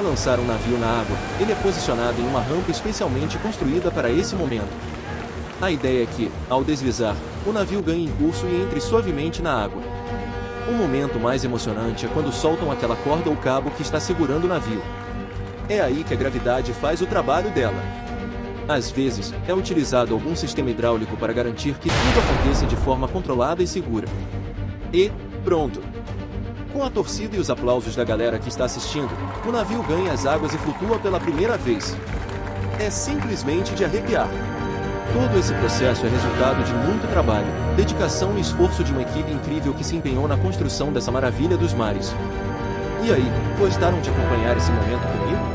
para lançar um navio na água, ele é posicionado em uma rampa especialmente construída para esse momento. A ideia é que, ao deslizar, o navio ganhe impulso e entre suavemente na água. O momento mais emocionante é quando soltam aquela corda ou cabo que está segurando o navio. É aí que a gravidade faz o trabalho dela. Às vezes, é utilizado algum sistema hidráulico para garantir que tudo aconteça de forma controlada e segura. E pronto! Com a torcida e os aplausos da galera que está assistindo, o navio ganha as águas e flutua pela primeira vez. É simplesmente de arrepiar. Todo esse processo é resultado de muito trabalho, dedicação e esforço de uma equipe incrível que se empenhou na construção dessa maravilha dos mares. E aí, gostaram de acompanhar esse momento comigo?